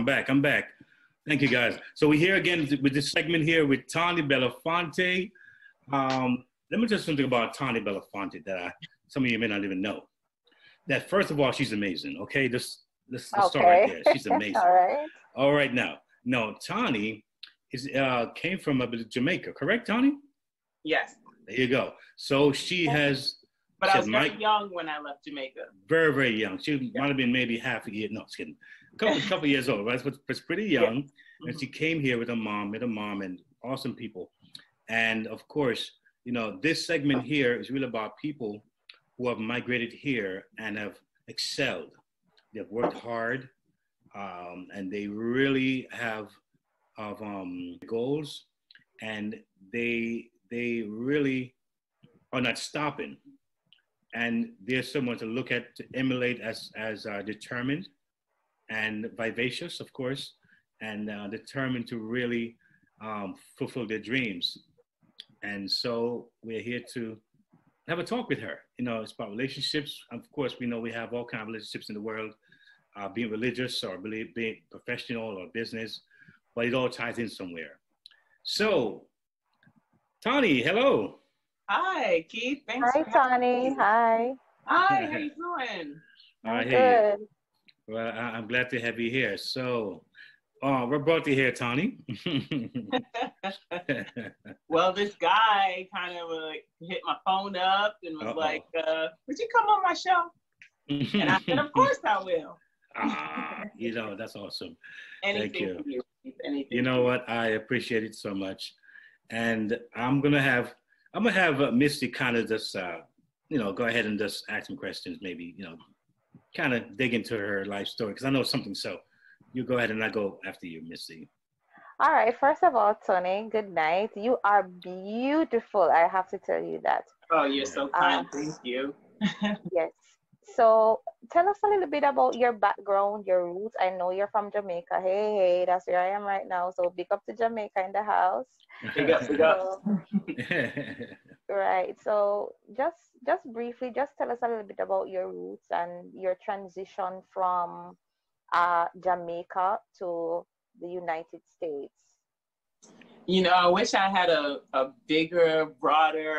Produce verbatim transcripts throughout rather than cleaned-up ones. I'm back. I'm back. Thank you, guys. So we're here again with this segment here with Toni Belafonte. Um, let me just something about Toni Belafonte that I, some of you may not even know. That first of all, she's amazing. Okay, this let's, let's okay. start right there. She's amazing. All right. All right now. No, Toni is uh, came from Jamaica, correct, Toni? Yes. There you go. So she has. But she I was very Mike, young when I left Jamaica. Very, very young. She yeah. might have been maybe half a year. No, just kidding. A couple, a couple years old, right? But was pretty young. Yeah. Mm-hmm. And she came here with her mom, with her mom and awesome people. And of course, you know, this segment here is really about people who have migrated here and have excelled. They've worked hard um, and they really have, have um, goals, and they, they really are not stopping. And there's someone to look at, to emulate as, as uh, determined and vivacious, of course, and uh, determined to really um, fulfill their dreams. And so we're here to have a talk with her. You know, it's about relationships. Of course, we know we have all kinds of relationships in the world, uh, being religious or being professional or business, but it all ties in somewhere. So, Toni, hello. Hi, Keith. Thanks Hi, for Toni. Hi. Hi, how you doing? I'm good. You. Well, I I'm glad to have you here. So, uh, what brought you here, Toni? Well, this guy kind of like hit my phone up and was uh -oh. like, uh, would you come on my show? And I said, of course I will. Ah, you know, that's awesome. Anything Thank you. For you. Anything you know for you. What? I appreciate it so much. And I'm going to have... I'm gonna have uh, Misty kind of just, uh, you know, go ahead and just ask some questions, maybe, you know, kind of dig into her life story, because I know something, so you go ahead and I go after you, Misty. All right, first of all, Toni, good night. You are beautiful, I have to tell you that. Oh, you're so kind, um, thank you. Yes, so tell us a little bit about your background, your roots. I know you're from Jamaica. Hey, hey, that's where I am right now, so big up to Jamaica in the house. Big up, big up. Right, so just just briefly, just tell us a little bit about your roots and your transition from uh, Jamaica to the United States. You know, I wish I had a, a bigger, broader,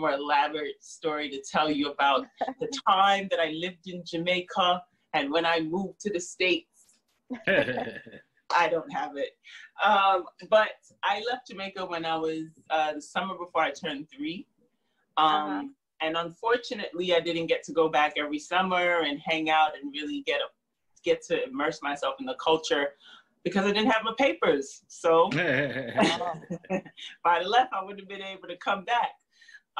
more elaborate story to tell you about the time that I lived in Jamaica and when I moved to the States. I don't have it. Um, but I left Jamaica when I was uh, the summer before I turned three. Um, uh-huh. And unfortunately, I didn't get to go back every summer and hang out and really get, a, get to immerse myself in the culture because I didn't have my papers. So if I'd left, I wouldn't have been able to come back.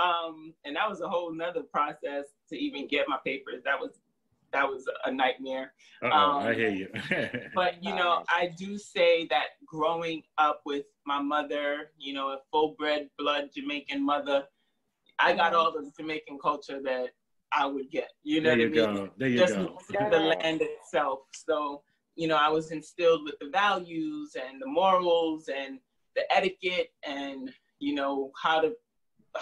Um, and that was a whole nother process to even get my papers. That was That was a nightmare. Uh-oh, um, I hear you. But, you know, I do say that growing up with my mother, you know, a full-bred blood Jamaican mother, I got all the Jamaican culture that I would get. You know there what you I mean? Go. There you Just go. Just the land itself. So, you know, I was instilled with the values and the morals and the etiquette and, you know, how to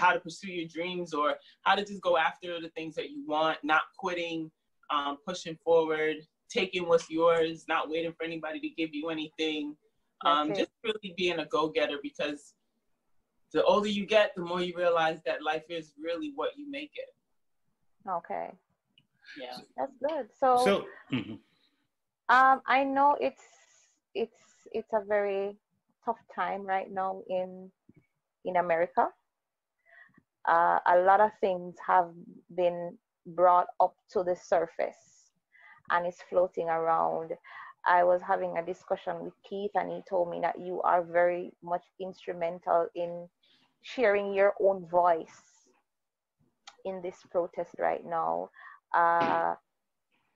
how to pursue your dreams or how to just go after the things that you want, not quitting. Um, pushing forward, taking what's yours, not waiting for anybody to give you anything, um, just really being a go-getter, because the older you get, the more you realize that life is really what you make it. Okay. Yeah. That's good. So, so mm-hmm. um, I know it's, it's, it's a very tough time right now in, in America. Uh, a lot of things have been brought up to the surface and it's floating around. I was having a discussion with Keith and he told me that you are very much instrumental in sharing your own voice in this protest right now. Uh,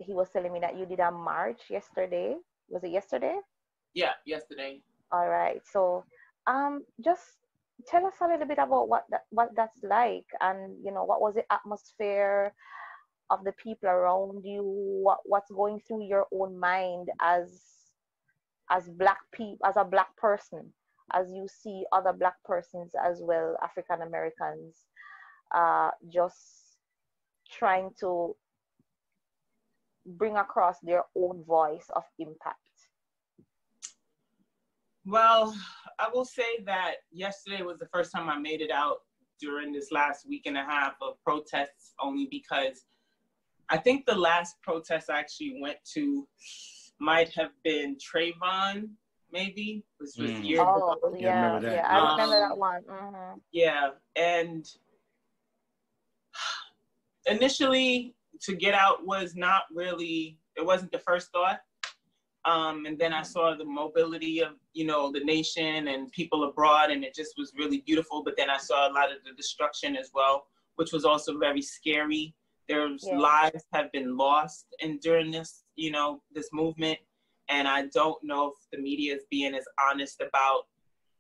he was telling me that you did a march yesterday. Was it yesterday? Yeah, yesterday. All right. So um, just tell us a little bit about what that, what that's like and, you know, what was the atmosphere of the people around you, what, what's going through your own mind as as black people, as a black person, as you see other black persons as well, African Americans, uh, just trying to bring across their own voice of impact Well, I will say that yesterday was the first time I made it out during this last week and a half of protests, only because I think the last protest I actually went to might have been Trayvon, maybe, which was mm. years oh, ago. Yeah, yeah, I remember that, yeah. Um, I remember that one. Mm-hmm. Yeah, and initially to get out was not really, it wasn't the first thought. Um, and then I saw the mobility of, you know, the nation and people abroad, and it just was really beautiful. But then I saw a lot of the destruction as well, which was also very scary. There's yeah. lives have been lost and during this, you know, this movement. And I don't know if the media is being as honest about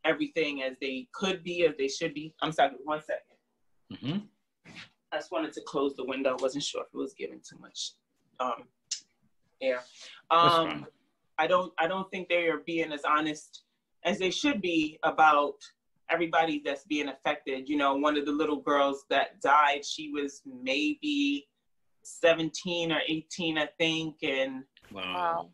everything as they could be, as they should be. I'm sorry, one second. Mm-hmm. I just wanted to close the window. I wasn't sure if it was giving too much um, air. Um, I don't I don't think they are being as honest as they should be about everybody that's being affected. You know, one of the little girls that died, she was maybe seventeen or eighteen, I think. And wow.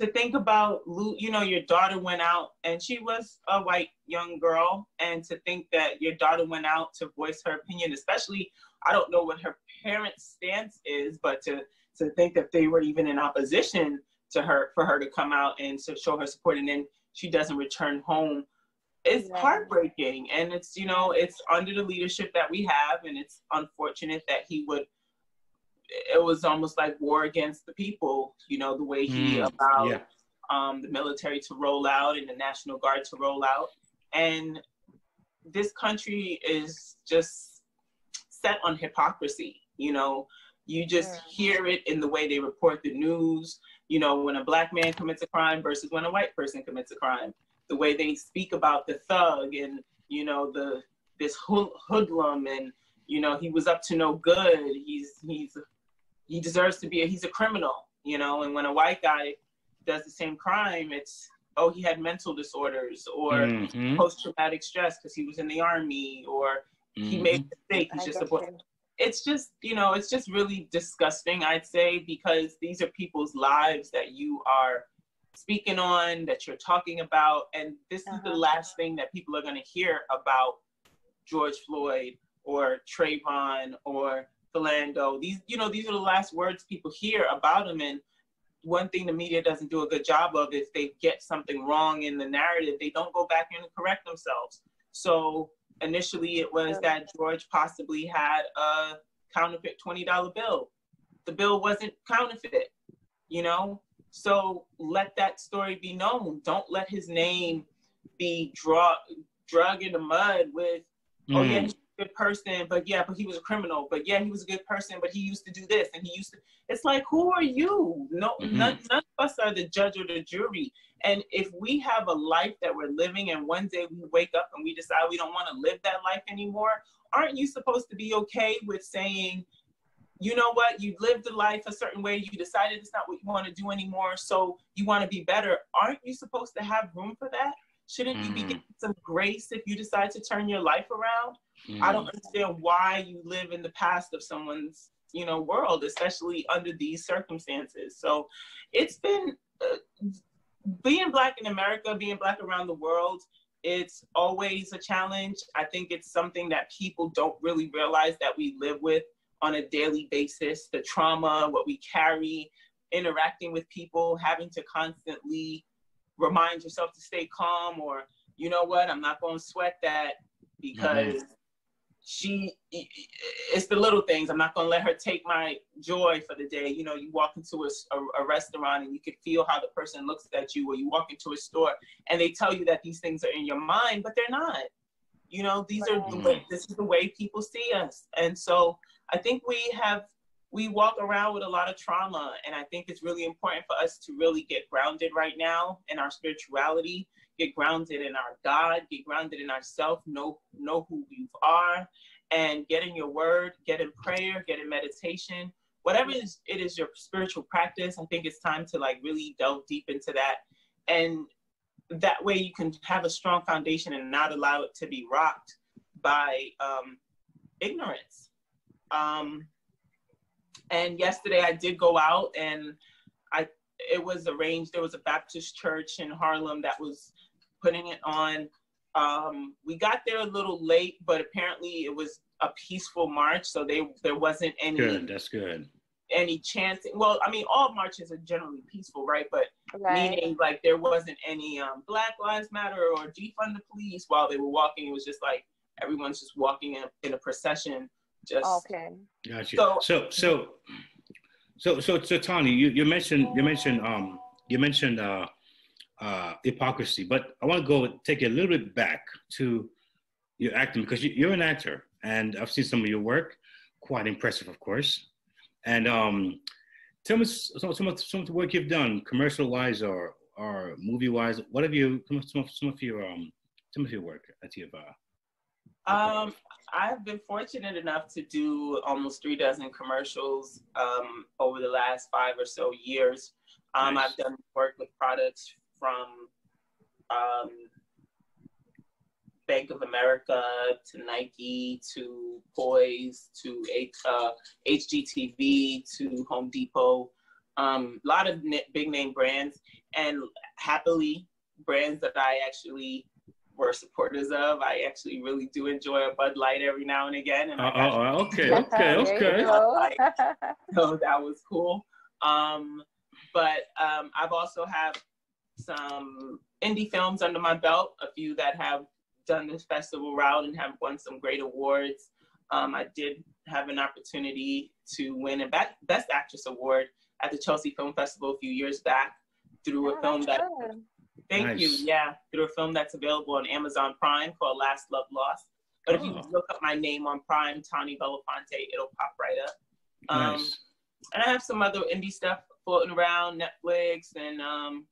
to think about, you know, your daughter went out, and she was a white young girl, and to think that your daughter went out to voice her opinion, especially, I don't know what her parents' stance is, but to, to think that they were even in opposition to her, for her to come out and to show her support, and then she doesn't return home, it's yeah. heartbreaking. And it's, you know, it's under the leadership that we have, and it's unfortunate that he would, it was almost like war against the people, you know, the way he mm, allowed yeah. um, the military to roll out and the National Guard to roll out. And this country is just set on hypocrisy, you know. You just yeah. hear it in the way they report the news, you know, when a black man commits a crime versus when a white person commits a crime, the way they speak about the thug and, you know, the this hoodlum and, you know, he was up to no good. He's, he's, he deserves to be, a, he's a criminal, you know, and when a white guy does the same crime, it's, oh, he had mental disorders or mm-hmm. post-traumatic stress because he was in the army or mm-hmm. he made a mistake. He's just a boy. It's just, you know, it's just really disgusting, I'd say, because these are people's lives that you are speaking on, that you're talking about. And this uh-huh. is the last thing that people are going to hear about George Floyd or Trayvon or Philando. These, you know, these are the last words people hear about him. And one thing the media doesn't do a good job of is they get something wrong in the narrative. They don't go back and correct themselves. So initially it was that George possibly had a counterfeit twenty dollar bill. The bill wasn't counterfeit, you know? So let that story be known. Don't let his name be draw, drug in the mud with, mm. oh yeah, he's a good person, but yeah, but he was a criminal. But yeah, he was a good person, but he used to do this and he used to, it's like, who are you? No, mm-hmm. none, none of us are the judge or the jury. And if we have a life that we're living and one day we wake up and we decide we don't want to live that life anymore, aren't you supposed to be okay with saying, you know what, you lived the life a certain way, you decided it's not what you want to do anymore, so you want to be better. Aren't you supposed to have room for that? Shouldn't mm-hmm. you be getting some grace if you decide to turn your life around? Mm-hmm. I don't understand why you live in the past of someone's, you know, world, especially under these circumstances. So it's been... Uh, being Black in America, being Black around the world, it's always a challenge. I think it's something that people don't really realize that we live with on a daily basis, the trauma, what we carry, interacting with people, having to constantly remind yourself to stay calm or, you know what, I'm not going to sweat that because mm-hmm. she, it's the little things. I'm not going to let her take my joy for the day. You know, you walk into a, a, a restaurant and you can feel how the person looks at you, or you walk into a store and they tell you that these things are in your mind, but they're not. You know, these right. are, the, this is the way people see us. And so I think we have, we walk around with a lot of trauma, and I think it's really important for us to really get grounded right now in our spirituality, get grounded in our God, get grounded in ourselves, know, know who you are, and get in your word, get in prayer, get in meditation, whatever it is, it is your spiritual practice. I think it's time to like really delve deep into that. And that way you can have a strong foundation and not allow it to be rocked by um, ignorance. Um, and yesterday I did go out, and I, it was arranged, there was a Baptist church in Harlem that was putting it on. Um, we got there a little late, but apparently it was a peaceful march, so they there wasn't any. Good, that's good. Any chance? Well, I mean, all marches are generally peaceful, right? But right. meaning like there wasn't any um, Black Lives Matter or defund the police while they were walking. It was just like everyone's just walking in a, in a procession. Just okay. Gotcha. So so so so so, so Toni, you, you mentioned you mentioned um you mentioned uh uh hypocrisy, but I want to go take you a little bit back to your acting, because you, you're an actor, and I've seen some of your work, quite impressive, of course. And um, tell me some, some, of, some of the work you've done, commercial-wise or, or movie-wise. What have you, some of, some of your, um, some of your work that you've, uh, um, I've been fortunate enough to do almost three dozen commercials um, over the last five or so years. Um, nice. I've done work with products from um, Bank of America to Nike to Poise to uh, H G T V to Home Depot, um, a lot of big name brands, and happily brands that I actually were supporters of. I actually really do enjoy a Bud Light every now and again. And uh, I uh, okay, okay, okay. So that was cool. Um, but um, I've also have some indie films under my belt, a few that have done this festival route and have won some great awards. Um, I did have an opportunity to win a Best Actress Award at the Chelsea Film Festival a few years back through oh, a film that, good. thank nice. you, yeah, through a film that's available on Amazon Prime called Last Love Lost. But oh. if you look up my name on Prime, Toni Belafonte, it'll pop right up. Um, nice. And I have some other indie stuff floating around, Netflix and um,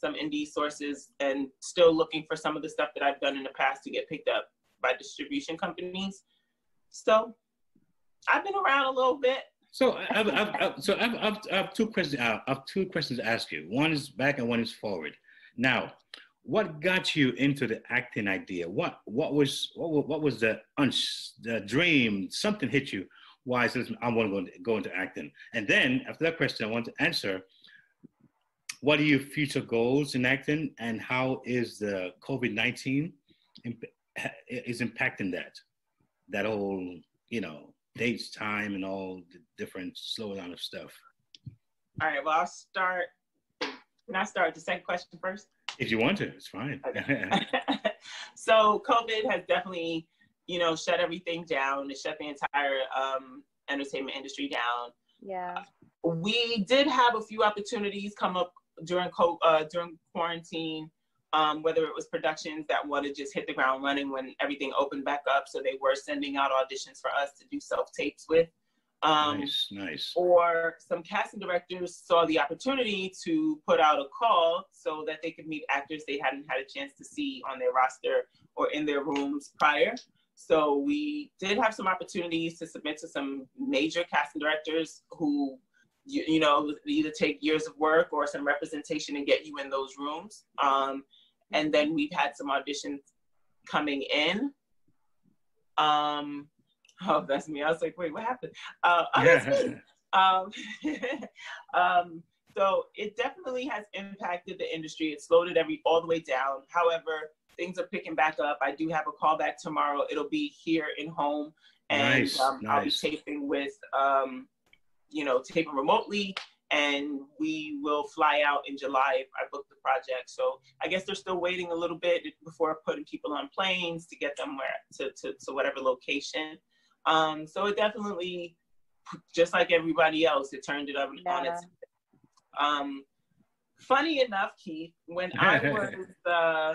some indie sources, and still looking for some of the stuff that I've done in the past to get picked up by distribution companies. So I've been around a little bit. So I've, I've, I've, so I've, I've, I've two questions. I have two questions to ask you. One is back and one is forward. Now, what got you into the acting idea? What what was what, what was the uns, the dream? Something hit you? Why is this? I want to go into, go into acting. And then after that question, I want to answer. What are your future goals in acting, and how is the COVID nineteen imp is impacting that? That whole, you know, dates, time, and all the different slowdown of stuff. All right, well, I'll start. Can I start the second question first? If you want to, it's fine. Okay. So COVID has definitely, you know, shut everything down. It shut the entire um, entertainment industry down. Yeah. We did have a few opportunities come up during co uh, during quarantine, um, whether it was productions that wanted to just hit the ground running when everything opened back up, so they were sending out auditions for us to do self-tapes with. Um, nice, nice. Or some casting directors saw the opportunity to put out a call so that they could meet actors they hadn't had a chance to see on their roster or in their rooms prior. So we did have some opportunities to submit to some major casting directors who You, you know, either take years of work or some representation and get you in those rooms. Um, and then we've had some auditions coming in. Um, oh, that's me. I was like, wait, what happened? Uh, oh, that's me. Um, um, so it definitely has impacted the industry. It slowed it every, all the way down. However, things are picking back up. I do have a call back tomorrow. It'll be here in home. And nice, um, nice. I'll be taping with... Um, you know, taping remotely, and we will fly out in July if I book the project. So I guess they're still waiting a little bit before putting people on planes to get them where, to, to, to whatever location. Um, so it definitely, just like everybody else, it turned it up yeah. on its um, funny enough, Keith, when I was, uh,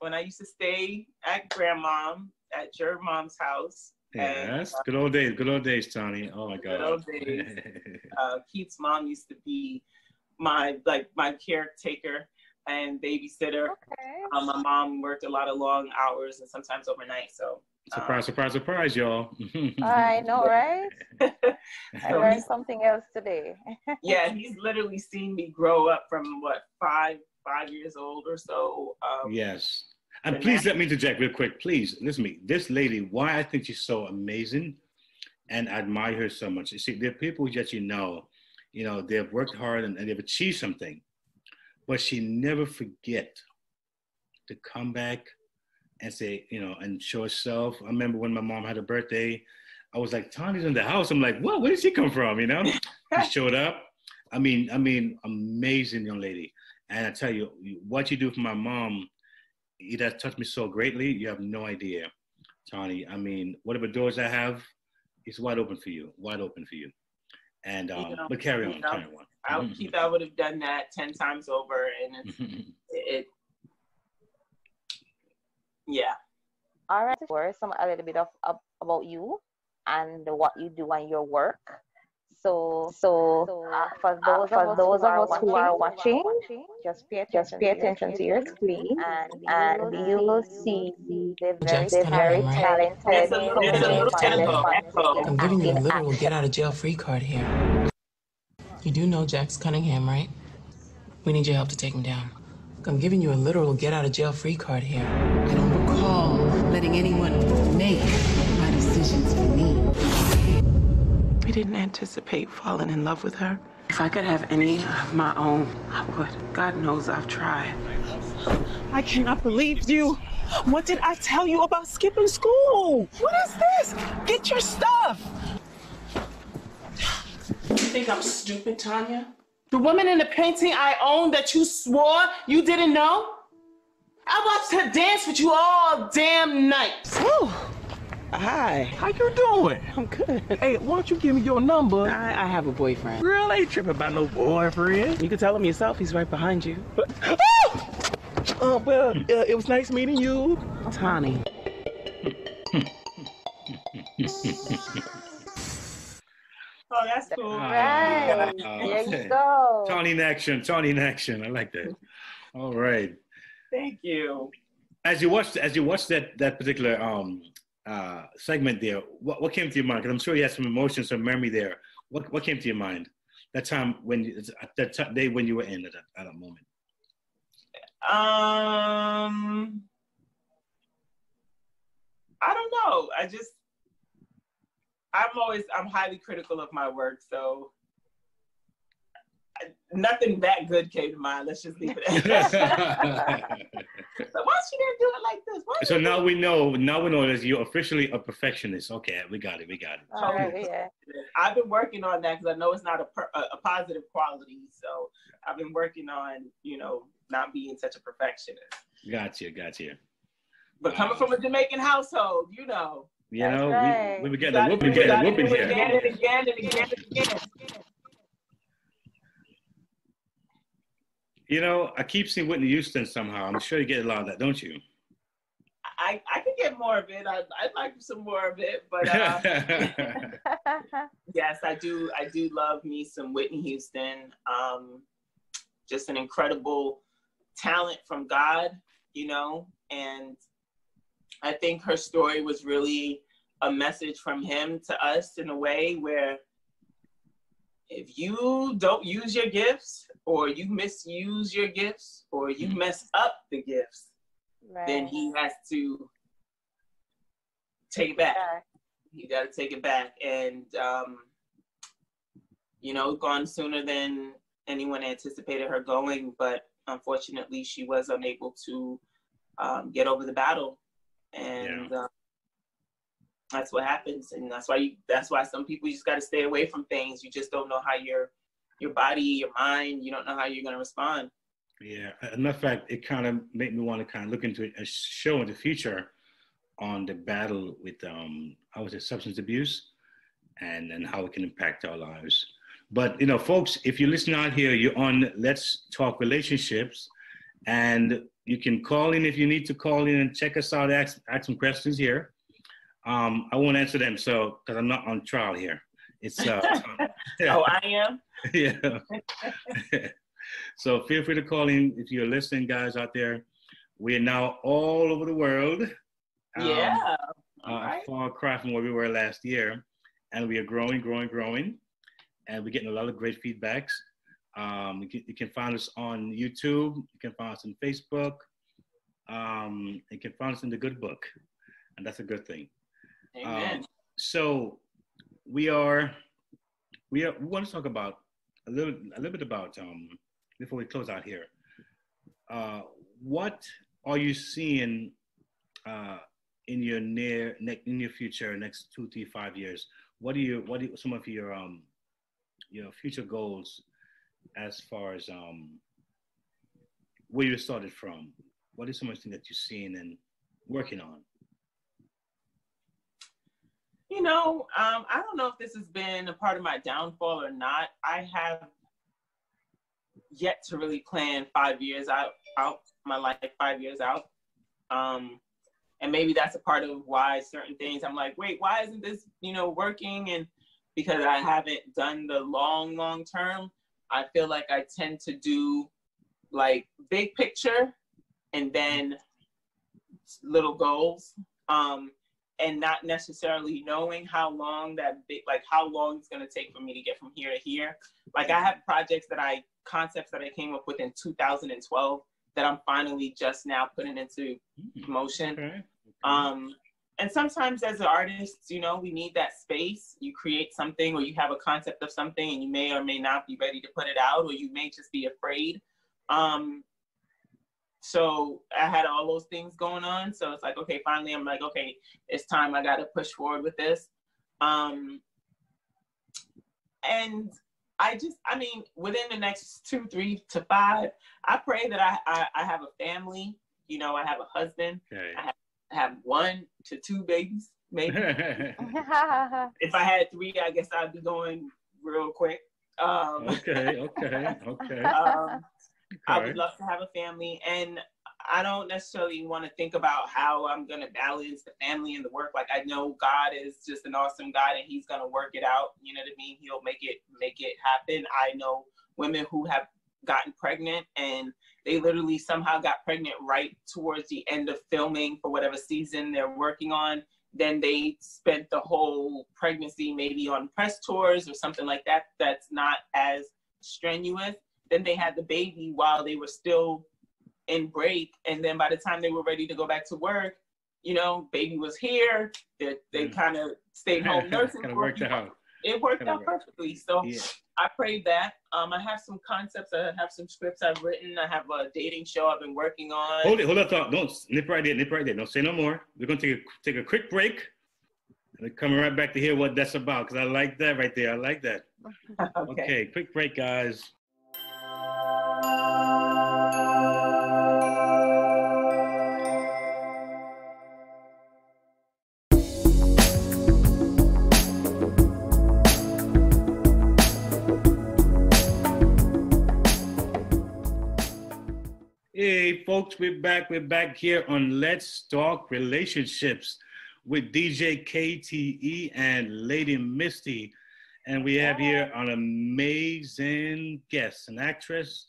when I used to stay at grandmom, at your mom's house, yes, and, uh, good old days, good old days, Toni. Oh my God. Good old days. Uh, Keith's mom used to be my like my caretaker and babysitter. Okay. Um, my mom worked a lot of long hours and sometimes overnight. So um, surprise, surprise, surprise, y'all. I know, right? So I learned something else today. Yeah, he's literally seen me grow up from what five five years old or so. Um, yes. And please let me interject real quick. Please, listen to me. This lady, why I think she's so amazing and I admire her so much. You see, there are people that you know, you know, they've worked hard and, and they've achieved something, but she never forget to come back and say, you know, and show herself. I remember when my mom had a birthday, I was like, Toni's in the house. I'm like, whoa, where did she come from? You know, she showed up. I mean, I mean, amazing young lady. And I tell you, what you do for my mom, it has touched me so greatly. You have no idea, Toni. I mean, whatever doors I have, it's wide open for you, wide open for you. And, um, you know, but carry on, know, carry on. I would, Keith, I would have done that ten times over. And it's, it, it, yeah. All right, for some, a little bit of, of about you and what you do and your work. So, so, so uh, for those, uh, for those of us who are watching, just pay attention, just pay attention to your screen, and, and you will see the very, the very talented. There's a little, there's a little talented. I'm giving you a literal get out of jail free card here. You do know Jax Cunningham, right? We need your help to take him down. I'm giving you a literal get out of jail free card here. I don't recall letting anyone make my decisions for me. I didn't anticipate falling in love with her. If I could have any of my own, I would. God knows I've tried. I cannot believe you. What did I tell you about skipping school? What is this? Get your stuff. You think I'm stupid, Tanya? The woman in the painting I own that you swore you didn't know? I watched her dance with you all damn night. Oh. Hi. How you doing? I'm good. Hey, why don't you give me your number? I, I have a boyfriend. Girl, I ain't tripping about no boyfriend. You can tell him yourself. He's right behind you. Oh! Uh, well, uh, it was nice meeting you. Toni. Oh, that's cool. Oh, right. Oh, there you go. Toni in action. Toni in action. I like that. All right. Thank you. As you watched, as you watched that, that particular... um. Uh, segment there, what, what came to your mind? Because I'm sure you had some emotions, some memory there. What what came to your mind that time when you, that t- day when you were in at that, at that moment? Um, I don't know. I just I'm always I'm highly critical of my work, so I, nothing that good came to mind. Let's just leave it at that. So why she didn't do it like this? Why so now we know, now we know that you're officially a perfectionist. Okay, we got it, we got it. All right, yeah. I've been working on that because I know it's not a, per, a, a positive quality. So I've been working on, you know, not being such a perfectionist. Gotcha, gotcha. But coming from a Jamaican household, you know. You know, right. we, we were getting a whooping here. Again and again and again and again. You know, I keep seeing Whitney Houston somehow. I'm sure you get a lot of that, don't you? I, I could get more of it. I, I'd like some more of it, but uh, yes, I do. I do love me some Whitney Houston. Um, just an incredible talent from God, you know, and I think her story was really a message from him to us in a way where if you don't use your gifts, or you misuse your gifts, or you mm-hmm. mess up the gifts, right. then he has to take it back. Sure. You got to take it back. And, um, you know, gone sooner than anyone anticipated her going, but unfortunately she was unable to um, get over the battle. And yeah. um, that's what happens. And that's why, you, that's why some people, you just got to stay away from things. You just don't know how you're your body, your mind, you don't know how you're going to respond. Yeah, enough fact, it kind of made me want to kind of look into a show in the future on the battle with, um, I would say, substance abuse and, and how it can impact our lives. But, you know, folks, if you listen out here, you're on Let's Talk Relationships, and you can call in if you need to call in and check us out, ask, ask some questions here. Um, I won't answer them, so, because I'm not on trial here. It's, uh, yeah. Oh, I am? Yeah. So feel free to call in if you're listening, guys, out there. We are now all over the world. Um, yeah. All uh, right. Far cry from where we were last year. And we are growing, growing, growing. And we're getting a lot of great feedbacks. Um, you, can, you can find us on YouTube. You can find us on Facebook. Um, you can find us in the good book. And that's a good thing. Amen. Um, so... We are, we are, we want to talk about a little, a little bit about, um, before we close out here, uh, what are you seeing uh, in your near in your future, next two, three, five years? What are your what are some of your um your future goals as far as um where you started from? What is some of the things that you're seeing and working on? You know, um, I don't know if this has been a part of my downfall or not. I have yet to really plan five years out, out my life, five years out. Um, and maybe that's a part of why certain things, I'm like, wait, why isn't this, you know, working? And because I haven't done the long, long term, I feel like I tend to do like big picture and then little goals. Um, and not necessarily knowing how long that big, like how long it's gonna take for me to get from here to here. Like I have projects that I, concepts that I came up with in two thousand twelve that I'm finally just now putting into motion. Okay. Okay. Um, and sometimes as an artist, you know, we need that space. You create something or you have a concept of something and you may or may not be ready to put it out, or you may just be afraid. Um, So I had all those things going on. So it's like, okay, finally, I'm like, okay, it's time. I got to push forward with this. Um, and I just, I mean, within the next two, three to five, I pray that I, I, I have a family. You know, I have a husband. Okay. I have, I have one to two babies, maybe. If I had three, I guess I'd be going real quick. Um, okay, okay, okay. um, I would love to have a family, and I don't necessarily want to think about how I'm going to balance the family and the work. Like, I know God is just an awesome God and he's going to work it out. You know what I mean? He'll make it, make it happen. I know women who have gotten pregnant and they literally somehow got pregnant right towards the end of filming for whatever season they're working on. Then they spent the whole pregnancy maybe on press tours or something like that. That's not as strenuous. Then they had the baby while they were still in break. And then by the time they were ready to go back to work, you know, baby was here. They, they mm. kind of stayed home nursing. Kind of worked it out. It worked kinda out worked. perfectly. So yeah. I prayed that. Um, I have some concepts. I have some scripts I've written. I have a dating show I've been working on. Hold it. Hold up. Don't no, nip right there. Nip right there. Don't say no more. We're going to take a, take a quick break. We're coming right back to hear what that's about, because I like that right there. I like that. okay. okay. Quick break, guys. Hey folks, we're back. We're back here on Let's Talk Relationships with D J K T E and Lady Misty. And we have here an amazing guest, an actress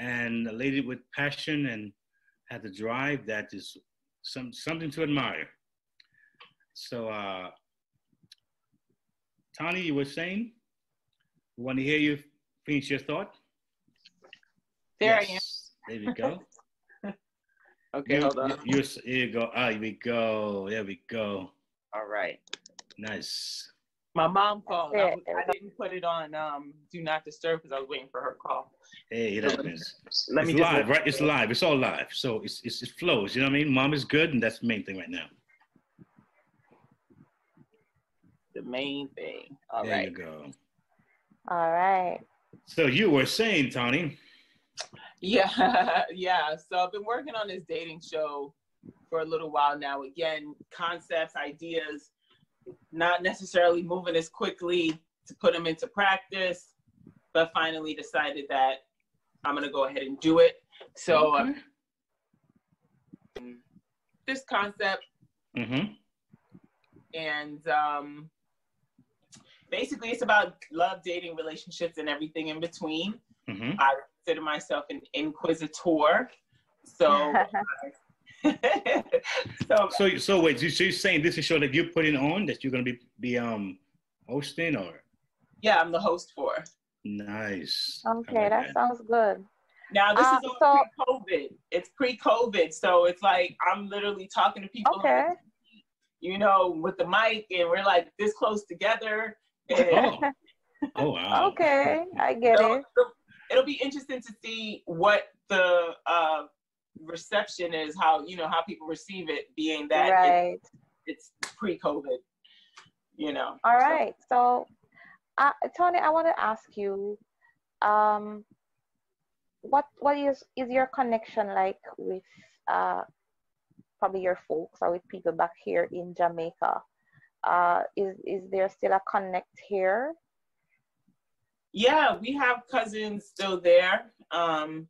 and a lady with passion and had the drive that is some, something to admire. So, uh, Toni, you were saying, we want to hear you finish your thought. There yes. I am. There we go. okay, you, hold on. You, here you go. Ah, here we go. There we go. All right. Nice. My mom called. I, I didn't put it on um, Do Not Disturb because I was waiting for her call. Hey, it happens. So let me, let me it's live, right? It's live. It's all live. So it's, it's, it flows. You know what I mean? Mom is good, and that's the main thing right now. The main thing. All there right. There you go. All right. So you were saying, Toni. Yeah. yeah. So I've been working on this dating show for a little while now. Again, concepts, ideas. Not necessarily moving as quickly to put them into practice, but finally decided that I'm going to go ahead and do it. So okay. um, this concept mm-hmm. and um, basically it's about love, dating, relationships, and everything in between. Mm-hmm. I consider myself an inquisitor. So so, so, so wait, so you're saying this is a show that you're putting on that you're going to be, be um, hosting or? Yeah, I'm the host for. Nice. Okay, like that, that sounds good. Now, this um, is so, pre-COVID. It's pre-COVID, so it's like I'm literally talking to people, okay. you know, with the mic, and we're like this close together. And oh. oh, wow. Okay, I get so, it. It'll, it'll be interesting to see what the... Uh, reception is, how, you know, how people receive it, being that right. it's, it's pre-COVID, you know. All right. So, so uh, Toni, I want to ask you, um, what what is, is your connection like with uh, probably your folks or with people back here in Jamaica? Uh, is, is there still a connect here? Yeah, we have cousins still there. Um,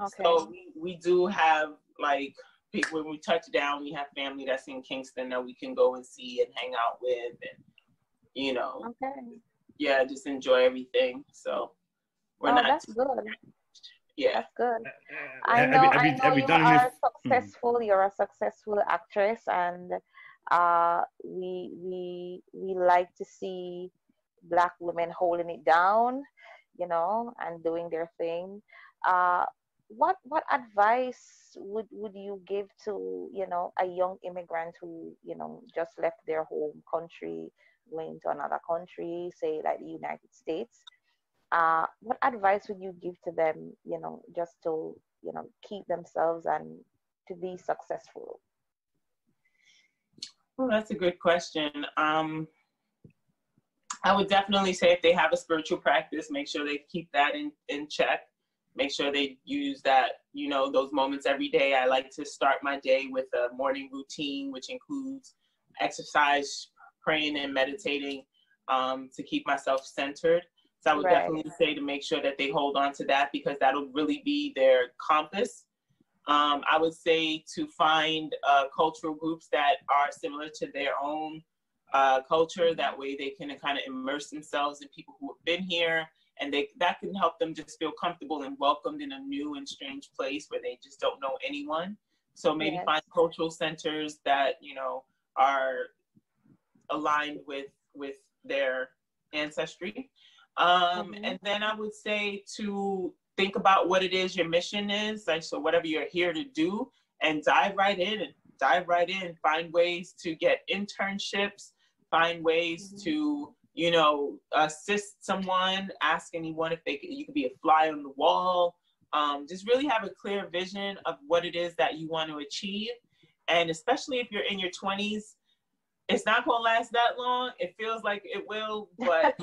okay. So we, we do have, like, when we touch down, we have family that's in Kingston that we can go and see and hang out with, and, you know, okay. yeah, just enjoy everything. So we're oh, not. That's good. Yeah. That's good. I know, have you, have I know you, you are you... successful. Mm-hmm. You're a successful actress, and uh, we, we, we like to see Black women holding it down, you know, and doing their thing. Uh, what what advice would would you give to, you know, a young immigrant who, you know, just left their home country, went to another country, say like the United States? Uh, what advice would you give to them, you know, just to, you know, keep themselves and to be successful? Well, that's a good question. Um, I would definitely say, if they have a spiritual practice, make sure they keep that in, in check. Make sure they use that, you know, those moments every day. I like to start my day with a morning routine, which includes exercise, praying, and meditating um, to keep myself centered. So I would right. definitely say to make sure that they hold on to that, because that'll really be their compass. Um, I would say to find uh, cultural groups that are similar to their own Uh, culture. That way they can kind of immerse themselves in people who have been here, and they that can help them just feel comfortable and welcomed in a new and strange place where they just don't know anyone. So maybe yes. find cultural centers that, you know, are aligned with with their ancestry. Um, mm-hmm. And then I would say to think about what it is your mission is, like, so whatever you're here to do, and dive right in and dive right in. Find ways to get internships. Find ways mm-hmm. to, you know, assist someone, ask anyone if they could, you could be a fly on the wall. Um, just really have a clear vision of what it is that you want to achieve. And especially if you're in your twenties, it's not going to last that long. It feels like it will, but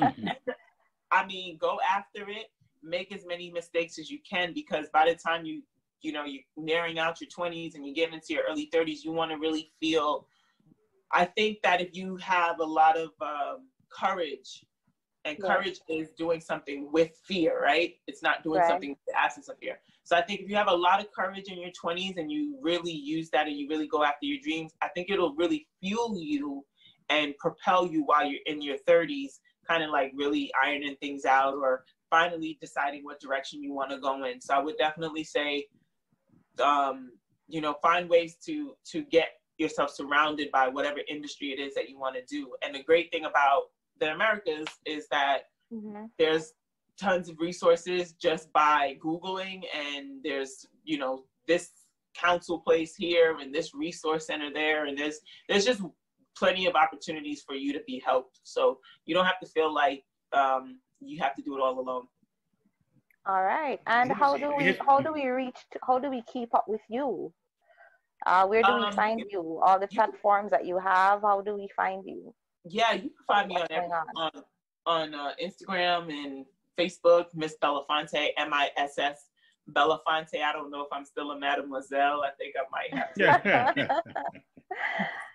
I mean, go after it. Make as many mistakes as you can, because by the time you, you know, you're nearing out your twenties and you get into your early thirties, you want to really feel, I think that if you have a lot of um, courage, and yeah. courage is doing something with fear, right? It's not doing right. something with the absence of fear. So I think if you have a lot of courage in your twenties and you really use that and you really go after your dreams, I think it'll really fuel you and propel you while you're in your thirties, kind of like really ironing things out or finally deciding what direction you want to go in. So I would definitely say, um you know, find ways to to get yourself surrounded by whatever industry it is that you want to do. And the great thing about the Americas is that mm-hmm. there's tons of resources just by Googling, and there's, you know, this council place here and this resource center there, and there's there's just plenty of opportunities for you to be helped, so you don't have to feel like um you have to do it all alone. All right. And how do we how do we reach how do we keep up with you? Uh, where do um, we find you, you? All the platforms that you have, how do we find you? Yeah, you can find What's me on on, on, on uh, Instagram and Facebook, Miss Belafonte, M I S S Belafonte. I don't know if I'm still a Mademoiselle. I think I might have. Yeah.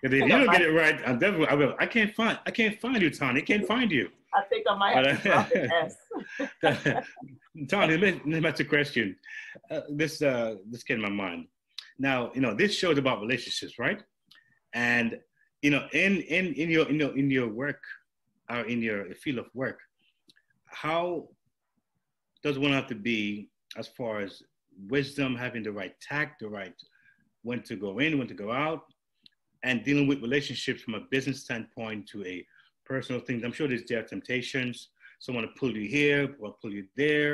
If they never get it right, I'm definitely, I will. I can't find I can't find you, Toni. I can't find you. I think I might have to drop an S. Toni, let me ask a question. Uh, this uh, this came to my mind. Now, you know, this show is about relationships, right? And you know, in in in your in your in your work, or in your field of work, how does one have to be as far as wisdom, having the right tact, the right when to go in, when to go out, and dealing with relationships from a business standpoint to a personal things? I'm sure there's there are temptations. Someone to pull you here, or pull you there,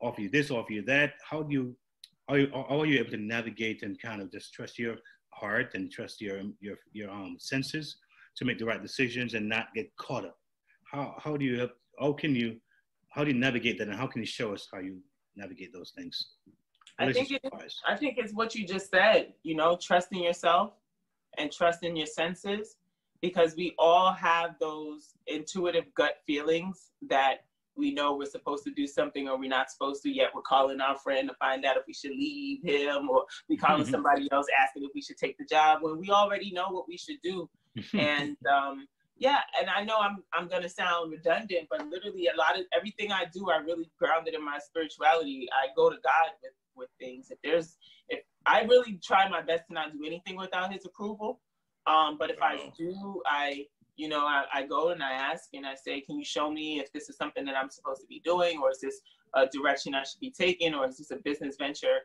offer you this, offer you that. How do you are you are you able to navigate and kind of just trust your heart and trust your your your um senses to make the right decisions and not get caught up? How how do you how can you how do you navigate that, and how can you show us how you navigate those things? I think it, I think it's what you just said, you know, trusting yourself and trusting your senses, because we all have those intuitive gut feelings that we know we're supposed to do something or we're not supposed to, yet we're calling our friend to find out if we should leave him, or we calling mm-hmm. somebody else asking if we should take the job when we already know what we should do. And um, yeah, and I know I'm I'm gonna sound redundant, but literally a lot of everything I do, I really grounded in my spirituality. I go to God with with things. If there's, if I really try my best to not do anything without his approval. Um, but if wow. I do, I, you know, I, I go and I ask and I say, can you show me if this is something that I'm supposed to be doing? Or is this a direction I should be taking? Or is this a business venture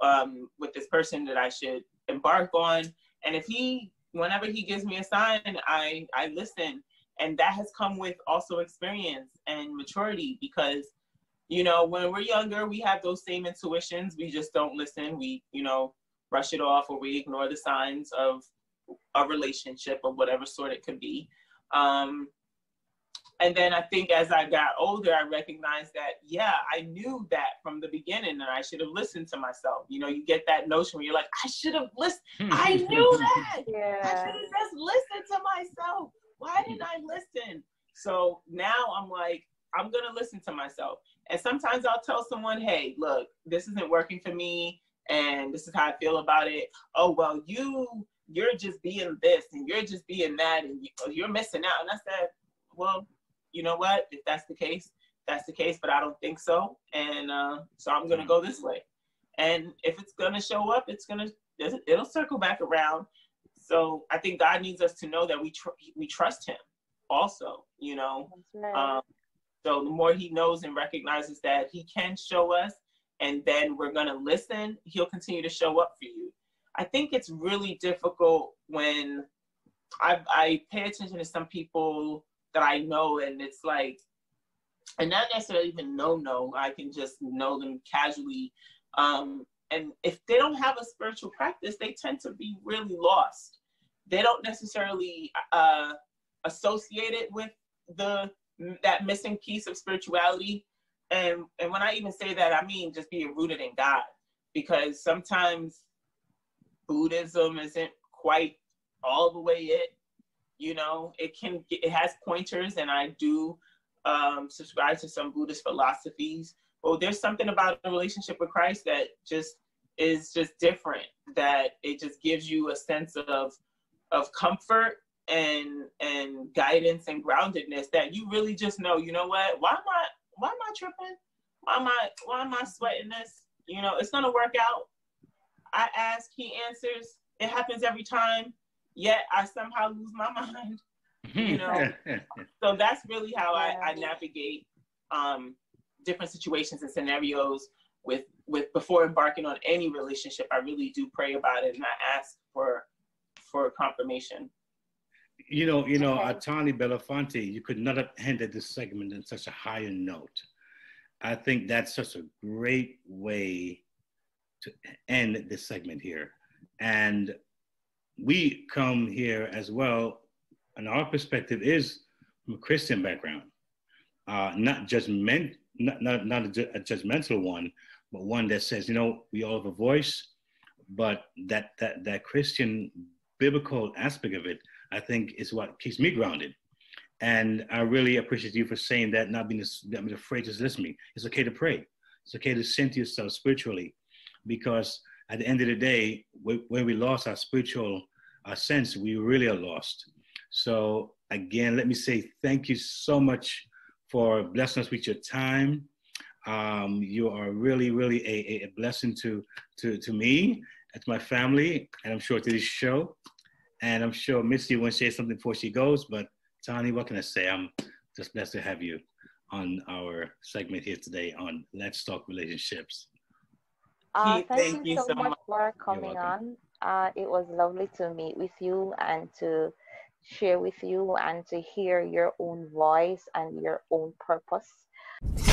um, with this person that I should embark on? And if he, whenever he gives me a sign, I, I listen. And that has come with also experience and maturity, because, you know, when we're younger, we have those same intuitions. We just don't listen. We, you know, brush it off, or we ignore the signs of a relationship of whatever sort it could be. Um, and then I think as I got older, I recognized that, yeah, I knew that from the beginning and I should have listened to myself. You know, you get that notion where you're like, I should have listened. I knew that. Yeah. I should have just listened to myself. Why didn't I listen? So now I'm like, I'm going to listen to myself. And sometimes I'll tell someone, hey, look, this isn't working for me and this is how I feel about it. Oh, well, you, you're just being this and you're just being that and you're missing out. And I said, well, you know what? If that's the case, that's the case, but I don't think so. And uh, so I'm going to go this way. And if it's going to show up, it's going to, it'll circle back around. So I think God needs us to know that we tr- we trust him also, you know. Um, So the more he knows and recognizes that he can show us, and then we're going to listen, he'll continue to show up for you. I think it's really difficult when I, I pay attention to some people that I know, and it's like, and not necessarily even know, no, I can just know them casually. Um, and if they don't have a spiritual practice, they tend to be really lost. They don't necessarily uh, associate it with the that missing piece of spirituality. And and when I even say that, I mean just being rooted in God, because sometimes Buddhism isn't quite all the way it, you know, it can, it has pointers, and I do um, subscribe to some Buddhist philosophies. Well, there's something about a relationship with Christ that just is just different, that it just gives you a sense of of comfort and and guidance and groundedness, that you really just know, you know what, why am I why am I tripping? Why am I why am I sweating this? You know, it's gonna work out. I ask, he answers, it happens every time, yet I somehow lose my mind. You know. So that's really how I, I navigate um different situations and scenarios with with before embarking on any relationship. I really do pray about it and I ask for for confirmation. You know, you know, okay. uh, Toni Belafonte, you could not have ended this segment on such a higher note. I think that's such a great way to end this segment here. And we come here as well, and our perspective is from a Christian background, uh, not judgment, not, not, not a, ju- a judgmental one, but one that says, you know, we all have a voice, but that that that Christian biblical aspect of it, I think, is what keeps me grounded. And I really appreciate you for saying that, not being, not being afraid to listen to me. It's okay to pray. It's okay to send to yourself spiritually, because at the end of the day, we, when we lost our spiritual our sense, we really are lost. So again, let me say thank you so much for blessing us with your time. Um, you are really, really a, a blessing to, to, to me and to my family, and I'm sure to this show. And I'm sure Missy won't say something before she goes, but Toni, what can I say? I'm just blessed to have you on our segment here today on Let's Talk Relationships. Uh, thank, thank you so, so much, much for coming on. Uh, it was lovely to meet with you and to share with you and to hear your own voice and your own purpose.